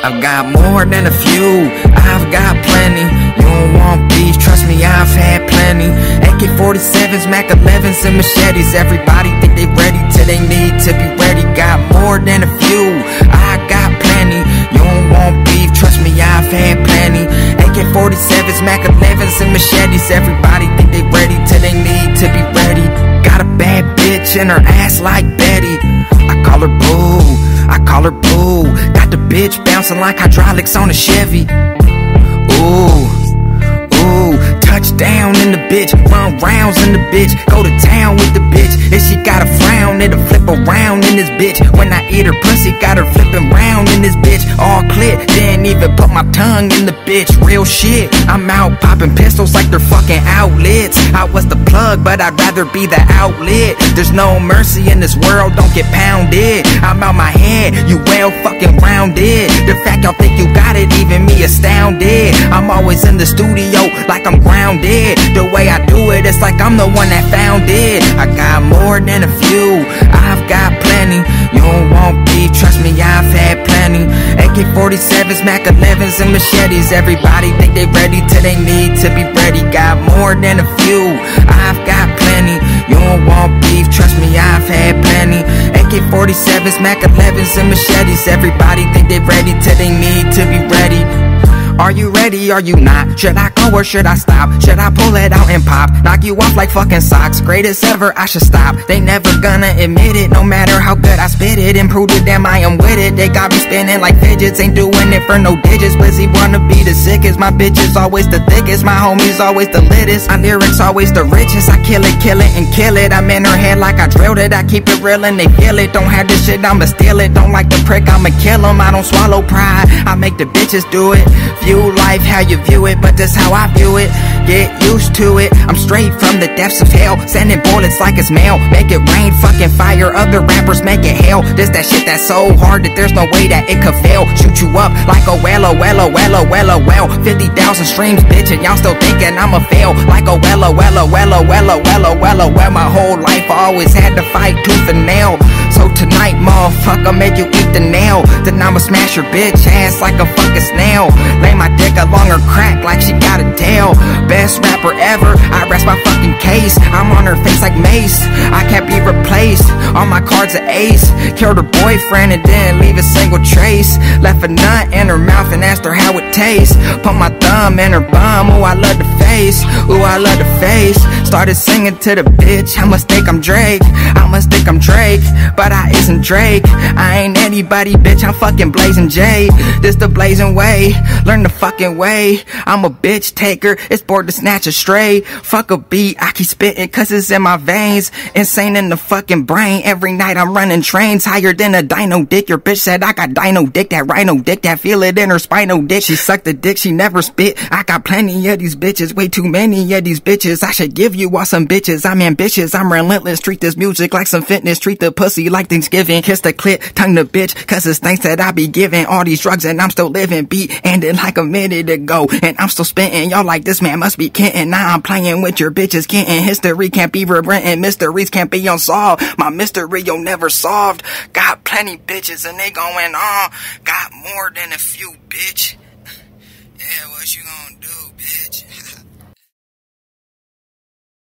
I've got more than a few, I've got plenty. You don't want beef, trust me, I've had plenty. AK-47s, Mac-11s, and machetes. Everybody think they ready till they need to be ready. Got more than a few, I got plenty. You don't want beef, trust me, I've had plenty. AK-47s, Mac-11s, and machetes. Everybody think they ready till they need to be ready. Got a bad bitch in her ass like Betty. I call her boo, I call her boo. Got the bitch bouncing like hydraulics on a Chevy. Ooh, ooh, touchdown in the bitch, run rounds in the bitch, go to town with the bitch. If she got a frown, it'll flip around in this bitch. When I eat her pussy, got her flipping round in this bitch. All clit, didn't even put my tongue in the bitch. Real shit, I'm out popping pistols like they're fucking outlets. I was the plug, but I'd rather be the outlet. There's no mercy in this world, don't get pounded. I'm out my head, you well fucking rounded. The fact y'all think you got it, even me astounded. I'm always in the studio like I'm grounded. The way I do it, it's like I'm the one that found it. I got more than a few, I've got plenty. You don't want beef, trust me, I've had plenty. AK-47s, Mac-11s, and machetes. Everybody think they ready till they need to be ready. Got more than a few, I've got plenty. You don't want beef, trust me, I've had plenty. AK-47s, Mac-11s, and machetes. Everybody think they ready till they need to be ready. Are you ready, are you not? Should I go or should I stop? Should I pull it out and pop? Knock you off like fucking socks. Greatest ever, I should stop. They never gonna admit it, no matter how good I spit it. Improved it, damn I am with it. They got me spinning like fidgets, ain't doing it for no digits. Blizzy wanna be the sickest, my bitch is always the thickest. My homies always the littest, my lyrics always the richest. I kill it and kill it. I'm in her head like I drilled it. I keep it real and they feel it. Don't have this shit, I'ma steal it. Don't like the prick, I'ma kill him. I don't swallow pride, I make the bitches do it. View life how you view it, but that's how I view it. Get used to it, I'm straight from the depths of hell. Sending bullets like it's mail. Make it rain, fucking fire, other rappers make it hell. This that shit that's so hard that there's no way that it could fail. Shoot you up like a LOL. 50,000 streams, bitch, and y'all still thinking I'ma fail. Like a LOL. My whole life I always had to fight tooth and nail. So tonight, motherfucker, make you eat the nail. Then I'ma smash your bitch ass like a fucking snail. Lay my dick along her crack like she got a tail. Best rapper ever, I rest my fucking case. I'm on her face like Mace, I can't be replaced. On my cards an ace, killed her boyfriend and didn't leave a single trace. Left a nut in her mouth and asked her how it tastes. Put my thumb in her bum, ooh I love the face, ooh I love the face. Started singing to the bitch, I must think I'm Drake, but I isn't Drake. I ain't anybody, bitch, I'm fucking Blazing J. This the blazing way, learn the fucking way. I'm a bitch taker, it's bored to snatch a stray. Fuck a beat, I keep spitting cause it's in my veins. Insane in the fucking brain, every night I'm running trains. Higher than a dino dick, your bitch said I got dino dick. That rhino dick, that feel it in her spinal dick. She sucked the dick, she never spit. I got plenty of these bitches, way too many of these bitches. I should give you all some bitches, I'm ambitious, I'm relentless. Treat this music like some fitness, treat the pussy like Thanksgiving. Kiss the clit, tongue the bitch, cause it's thanks that I be giving. All these drugs and I'm still living. Beat ended like a minute ago and I'm still spitting. Y'all like this man must be kidding. Now I'm playing with your bitches getting. History can't be relenting, mysteries can't be unsolved. My mystery you'll never solved. Got plenty bitches and they going on. Got more than a few, bitch. Yeah, what you gonna do, bitch?